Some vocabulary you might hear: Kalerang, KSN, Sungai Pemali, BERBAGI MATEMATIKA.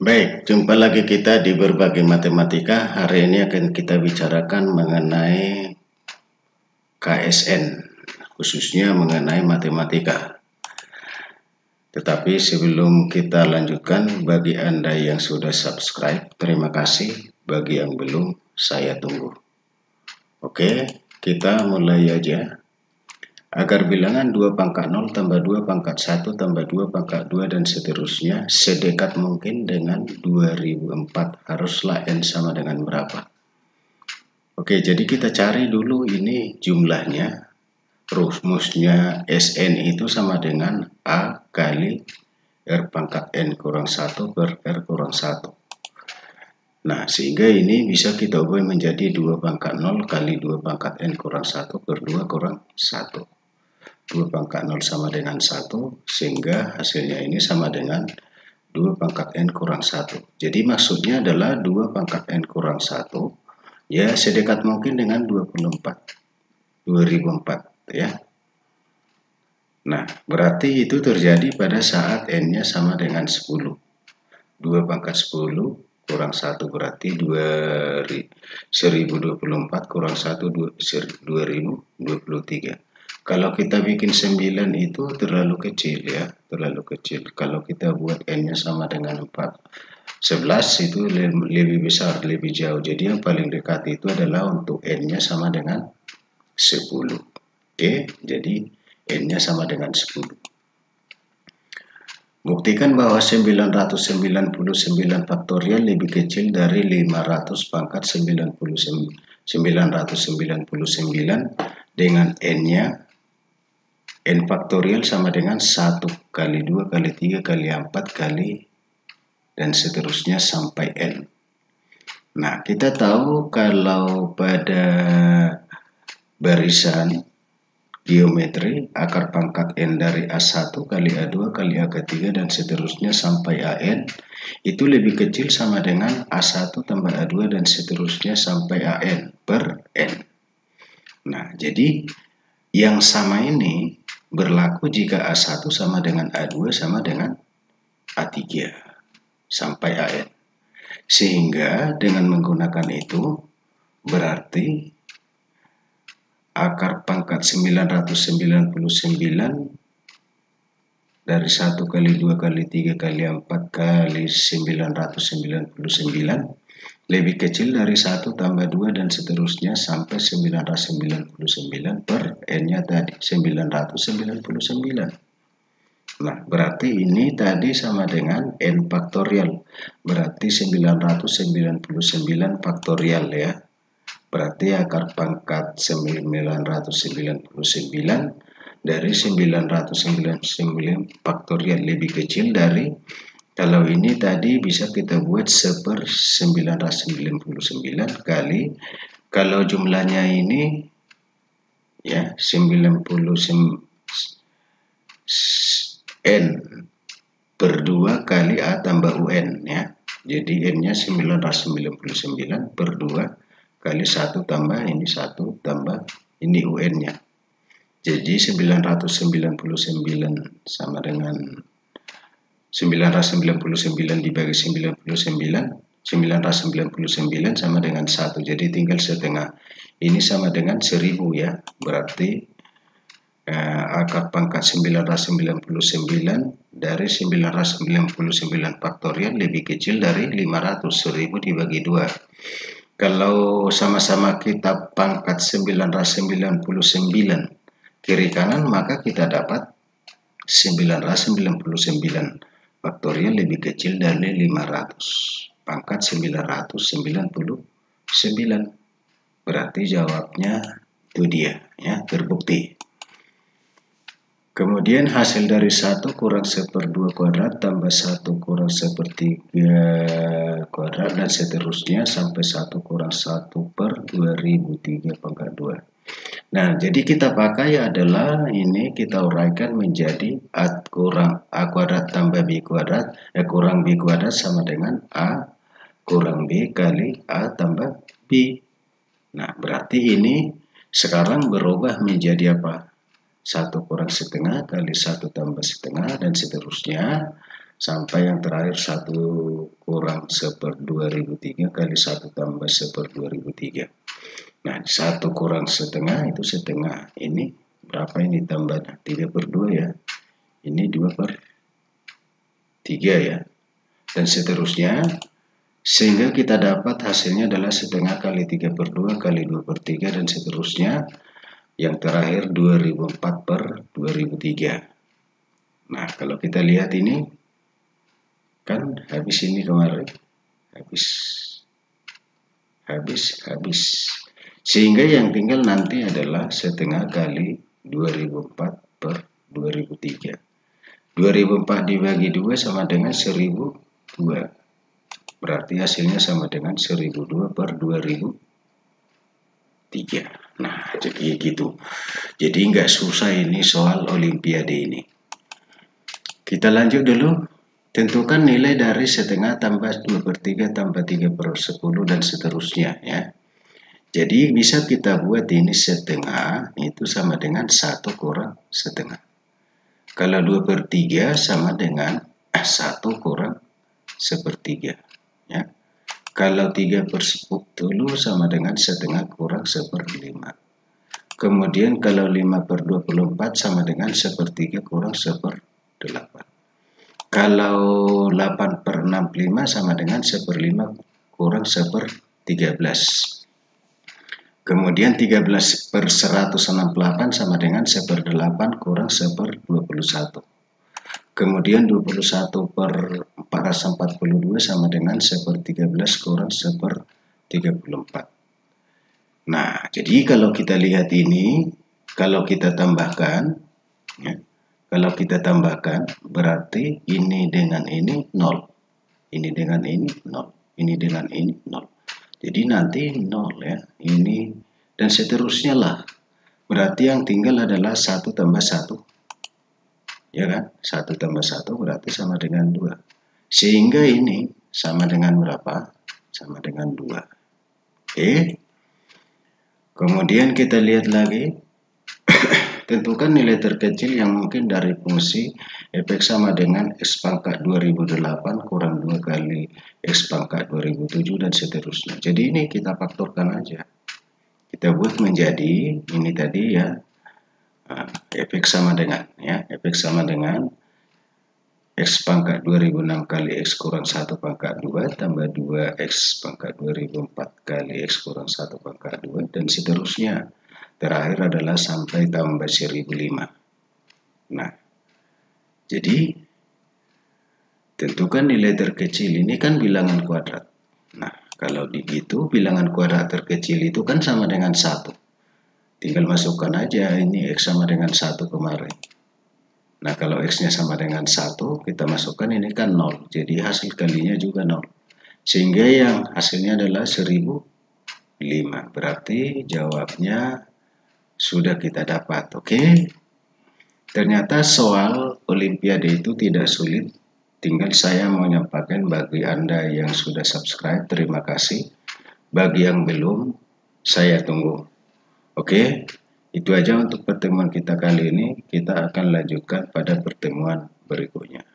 Baik, jumpa lagi kita di Berbagi Matematika. Hari ini akan kita bicarakan mengenai KSN, khususnya mengenai matematika. Tetapi sebelum kita lanjutkan, bagi Anda yang sudah subscribe, terima kasih. Bagi yang belum, saya tunggu. Oke, kita mulai aja. Agar bilangan 2 pangkat 0 tambah 2 pangkat 1 tambah 2 pangkat 2 dan seterusnya sedekat mungkin dengan 2004, haruslah N sama dengan berapa? Oke, jadi kita cari dulu ini jumlahnya. Rumusnya SN itu sama dengan A kali R pangkat N kurang 1 per R kurang 1. Nah, sehingga ini bisa kita ubah menjadi 2 pangkat 0 kali 2 pangkat N kurang 1 per 2 kurang 1. 2 pangkat 0 sama dengan 1, sehingga hasilnya ini sama dengan 2 pangkat N kurang 1. Jadi maksudnya adalah 2 pangkat N kurang 1, ya sedekat mungkin dengan 2004, ya. Nah, berarti itu terjadi pada saat N-nya sama dengan 10. 2 pangkat 10 kurang 1 berarti 1024 kurang 1, 2023. Kalau kita bikin 9 itu terlalu kecil, ya, terlalu kecil. Kalau kita buat N-nya sama dengan 4, 11 itu lebih besar, lebih jauh. Jadi yang paling dekat itu adalah untuk N-nya sama dengan 10. Oke, jadi N-nya sama dengan 10. Buktikan bahwa 999 faktorial lebih kecil dari 500 pangkat 999 dengan N-nya. N faktorial sama dengan 1 kali 2 kali 3 kali 4 kali dan seterusnya sampai N. Nah, kita tahu kalau pada barisan geometri akar pangkat N dari A1 kali A2 kali A3 dan seterusnya sampai AN itu lebih kecil sama dengan A1 tambah A2 dan seterusnya sampai AN per N. Nah, jadi yang sama ini berlaku jika A1 sama dengan A2 sama dengan A3 sampai AN. Sehingga dengan menggunakan itu berarti akar pangkat 999 dari 1 kali 2 kali 3 kali 4 kali 999 lebih kecil dari 1 tambah 2 dan seterusnya sampai 999 per N-nya tadi 999. Nah, berarti ini tadi sama dengan N faktorial. Berarti 999 faktorial, ya. Berarti akar pangkat 999 dari 999 faktorial lebih kecil dari, kalau ini tadi bisa kita buat 1/999 kali, kalau jumlahnya ini ya 99 N per 2 kali A tambah UN, ya. Jadi N-nya 999 per 2 kali 1 tambah ini 1 tambah ini UN-nya. Jadi 999 sama dengan 999 dibagi 99, 999 sama dengan 1. Jadi tinggal setengah. Ini sama dengan 1000, ya. Berarti akar pangkat 999 dari 999 faktorial lebih kecil dari 500, 1000 dibagi 2. Kalau sama-sama kita pangkat 999 kiri kanan, maka kita dapat 999 faktorial lebih kecil dari 500 pangkat 999. Berarti jawabnya itu dia, ya, terbukti. Kemudian hasil dari 1 kurang 1/2 kuadrat tambah 1 kurang 1/3 kuadrat dan seterusnya sampai 1 kurang 1/2003 pangkat 2. Nah, jadi kita pakai adalah ini kita uraikan menjadi A kurang A kuadrat tambah B kuadrat, kurang B kuadrat sama dengan A kurang B kali A tambah B. Nah, berarti ini sekarang berubah menjadi apa? 1 kurang setengah kali 1 tambah setengah dan seterusnya sampai yang terakhir 1 kurang seper 2003 kali 1 tambah seper 2003. Nah, 1 kurang setengah itu setengah. Ini berapa ini tambahnya? 3/2 ya. Ini 2/3 ya. Dan seterusnya. Sehingga kita dapat hasilnya adalah setengah kali 3/2 kali 2/3 dan seterusnya. Yang terakhir 2004/2003. Nah, kalau kita lihat ini. Kan habis ini kemarin. Habis. Sehingga yang tinggal nanti adalah setengah kali 2004/2003. 2004 dibagi 2 sama dengan 1002. Berarti hasilnya sama dengan 1002/2003. Nah, jadi gitu. Jadi nggak susah ini soal olimpiade ini. Kita lanjut dulu. Tentukan nilai dari setengah tambah 2/3 tambah 3/10 dan seterusnya ya. Jadi bisa kita buat ini setengah itu sama dengan 1 kurang setengah. Kalau 2/3 sama dengan 1 kurang sepertiga. Ya. Kalau 3/10 sama dengan setengah kurang 1/5. Kemudian kalau 5/24 sama dengan 1/3 kurang 1/8. Kalau 8/65 sama dengan 1/5 kurang 1/13. Kemudian 13/168 sama dengan 1/8 kurang 1/21. Kemudian 21/442 sama dengan 1/13 kurang 1/34. Nah, jadi kalau kita lihat ini, kalau kita tambahkan, ya, berarti ini dengan ini 0. Ini dengan ini 0. Ini dengan ini 0. Jadi nanti 0 ya, ini dan seterusnya lah. Berarti yang tinggal adalah 1 tambah 1. Ya kan? 1 tambah 1 berarti sama dengan 2. Sehingga ini sama dengan berapa? Sama dengan 2. Oke. Kemudian kita lihat lagi. Tentukan nilai terkecil yang mungkin dari fungsi efek sama dengan X pangkat 2008 kurang 2 kali X pangkat 2007 dan seterusnya. Jadi ini kita faktorkan aja. Kita buat menjadi ini tadi ya. Efek sama dengan ya, efek sama dengan X pangkat 2006 kali X kurang 1 pangkat 2 tambah 2X pangkat 2004 kali X kurang 1 pangkat 2 dan seterusnya. Terakhir adalah sampai tambah 1005. Nah, jadi tentukan nilai terkecil ini kan bilangan kuadrat. Nah, kalau begitu bilangan kuadrat terkecil itu kan sama dengan 1. Tinggal masukkan aja ini X sama dengan 1 kemarin. Nah, kalau X-nya sama dengan 1, kita masukkan ini kan 0. Jadi hasil kalinya juga 0. Sehingga yang hasilnya adalah 1005. Berarti jawabnya sudah kita dapat, oke? Ternyata soal olimpiade itu tidak sulit. Tinggal saya mau nyampaikan bagi Anda yang sudah subscribe, terima kasih. Bagi yang belum, saya tunggu. Oke, itu aja untuk pertemuan kita kali ini. Kita akan lanjutkan pada pertemuan berikutnya.